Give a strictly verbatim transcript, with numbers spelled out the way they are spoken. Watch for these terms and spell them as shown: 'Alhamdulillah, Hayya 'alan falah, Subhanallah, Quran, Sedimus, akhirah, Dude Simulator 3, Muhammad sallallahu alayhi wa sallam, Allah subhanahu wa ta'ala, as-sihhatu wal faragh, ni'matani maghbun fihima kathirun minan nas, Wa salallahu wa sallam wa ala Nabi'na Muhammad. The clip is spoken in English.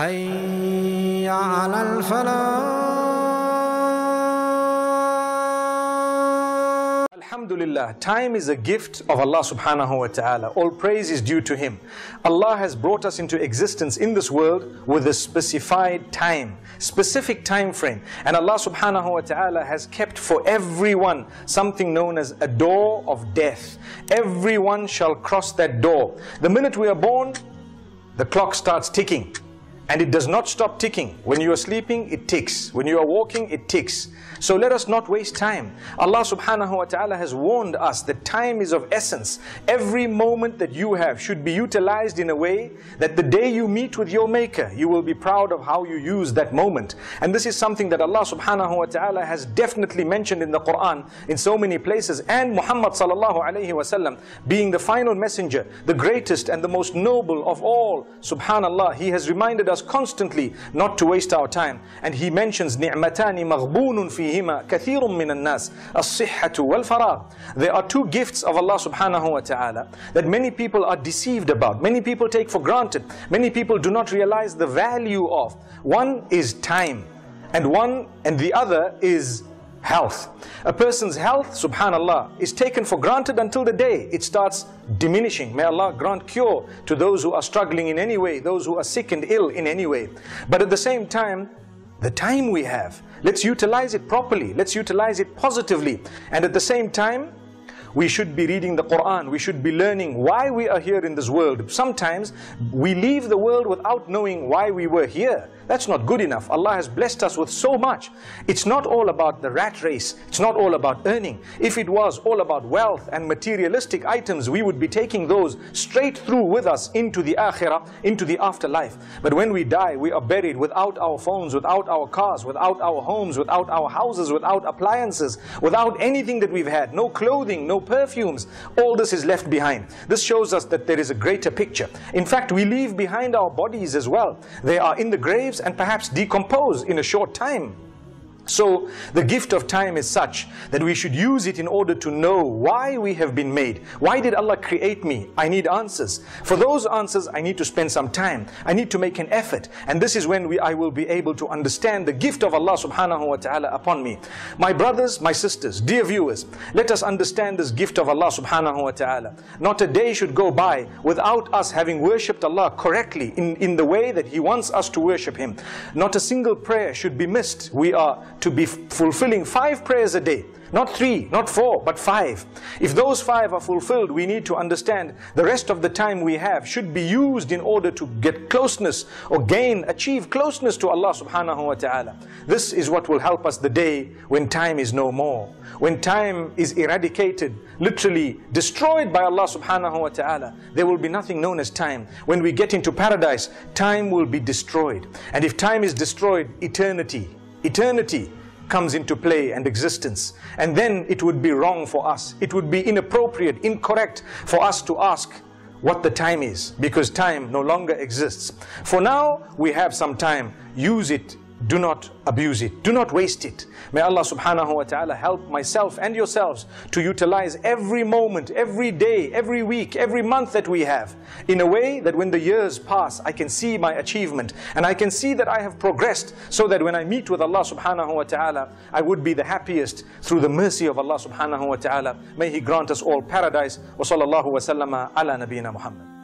Hayya 'alan falah. Alhamdulillah, time is a gift of Allah subhanahu wa ta'ala. All praise is due to Him. Allah has brought us into existence in this world with a specified time, specific time frame. And Allah subhanahu wa ta'ala has kept for everyone something known as a door of death. Everyone shall cross that door. The minute we are born, the clock starts ticking. And it does not stop ticking. When you are sleeping, it ticks. When you are walking, it ticks. So let us not waste time. Allah subhanahu wa ta'ala has warned us that time is of essence. Every moment that you have should be utilized in a way that the day you meet with your maker, you will be proud of how you use that moment. And this is something that Allah subhanahu wa ta'ala has definitely mentioned in the Quran in so many places. And Muhammad sallallahu alayhi wa sallam, being the final messenger, the greatest and the most noble of all, subhanallah, he has reminded us constantly not to waste our time. And he mentions ni'matani maghbun fihima kathirun minan nas, as-sihhatu wal faragh. There are two gifts of Allah subhanahu wa ta'ala that many people are deceived about, many people take for granted, many people do not realize the value of. One is time, and one and the other is health. A person's health, subhanallah, is taken for granted until the day it starts diminishing. May Allah grant cure to those who are struggling in any way, those who are sick and ill in any way. But at the same time, the time we have, let's utilize it properly, let's utilize it positively. And at the same time, we should be reading the Quran, we should be learning why we are here in this world. Sometimes we leave the world without knowing why we were here. That's not good enough. Allah has blessed us with so much. It's not all about the rat race. It's not all about earning. If it was all about wealth and materialistic items, we would be taking those straight through with us into the akhirah, into the afterlife. But when we die, we are buried without our phones, without our cars, without our homes, without our houses, without appliances, without anything that we've had. No clothing, no perfumes. All this is left behind. This shows us that there is a greater picture. In fact, we leave behind our bodies as well. They are in the graves and perhaps decompose in a short time. So the gift of time is such that we should use it in order to know why we have been made. Why did Allah create me? I need answers. For those answers, I need to spend some time. I need to make an effort. And this is when we, I will be able to understand the gift of Allah subhanahu wa ta'ala upon me. My brothers, my sisters, dear viewers, let us understand this gift of Allah subhanahu wa ta'ala. Not a day should go by without us having worshipped Allah correctly in, in the way that He wants us to worship Him. Not a single prayer should be missed. We are to be fulfilling five prayers a day. Not three, not four, but five. If those five are fulfilled, we need to understand the rest of the time we have should be used in order to get closeness or gain, achieve closeness to Allah subhanahu wa ta'ala. This is what will help us the day when time is no more. When time is eradicated, literally destroyed by Allah subhanahu wa ta'ala, there will be nothing known as time. When we get into paradise, time will be destroyed. And if time is destroyed, eternity, eternity comes into play and existence. And then it would be wrong for us. It would be inappropriate, incorrect for us to ask what the time is, because time no longer exists. For now, we have some time. Use it. Do not abuse it. Do not waste it. May Allah subhanahu wa ta'ala help myself and yourselves to utilize every moment, every day, every week, every month that we have in a way that when the years pass, I can see my achievement and I can see that I have progressed, so that when I meet with Allah subhanahu wa ta'ala, I would be the happiest through the mercy of Allah subhanahu wa ta'ala. May He grant us all paradise. Wa salallahu wa sallam wa ala Nabi'na Muhammad.